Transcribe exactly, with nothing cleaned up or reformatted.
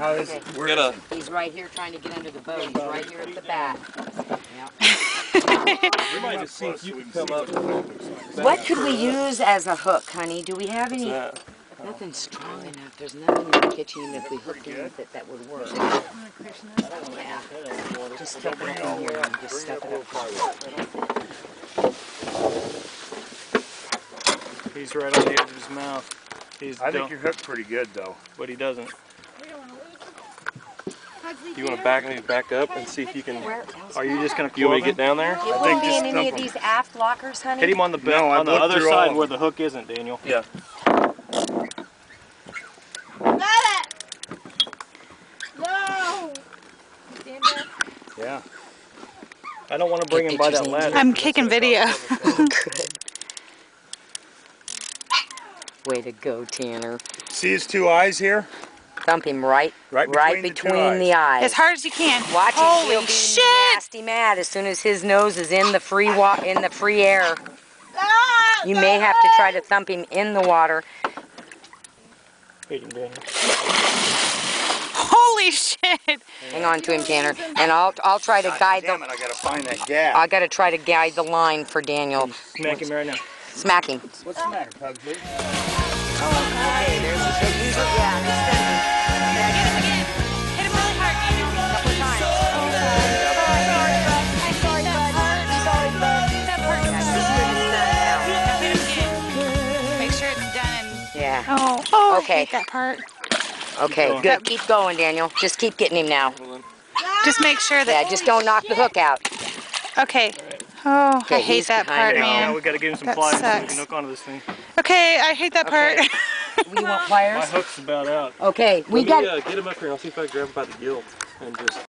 How is okay. Where is he? He's right here trying to get under the boat. He's right here at the back. We might just see if you can come up. What could we use as a hook, honey? Do we have any? Nothing strong enough. There's nothing in the kitchen that we hooked in with it that would work. Yeah. Just stuff it up in here and just stuff it up. He's right on the edge of his mouth. He's I think you're hooked pretty good, though. But he doesn't. You want to back me back up and see if you can. Are you just going to? You want me to get down there? You won't be in any of these aft lockers, honey. Hit him on the belt on the other side where the hook isn't, Daniel. Yeah. Yeah. I don't want to bring him by that ladder. I'm kicking video. Way to go, Tanner. See his two eyes here? Thump him right, right between, right between, the, between the, eyes. the eyes. As hard as you can. Watch Holy it. He'll be shit. nasty mad as soon as his nose is in the free wa in the free air. You may have to try to thump him in the water. Hit him, Daniel. Holy shit! Hang on to him, Tanner, and I'll I'll try to guide God damn it, I gotta find that gap. I gotta try to guide the line for Daniel. Smack him right now. Smack him. What's the matter, Pugsley? Oh, okay, there's the big user. Yeah, he's standing. Hit him again. Hit him really hard, Daniel. A couple times. I'm sorry, bud. I'm sorry, bud. That part is done. Hit him again. Make sure it's done. Yeah. Oh, oh, okay. I hate that part. Okay, keep good. Keep going, Daniel. Just keep getting him now. Just make sure that... Yeah, just don't knock shit. the hook out. Okay. Oh, okay, I hate that part, it. man. Now we got to give him some that pliers sucks. so we can hook onto this thing. Okay, I hate that okay. part. We want pliers? My hook's about out. Okay, we got... Uh, get him up here. I'll see if I grab him by the gill and just...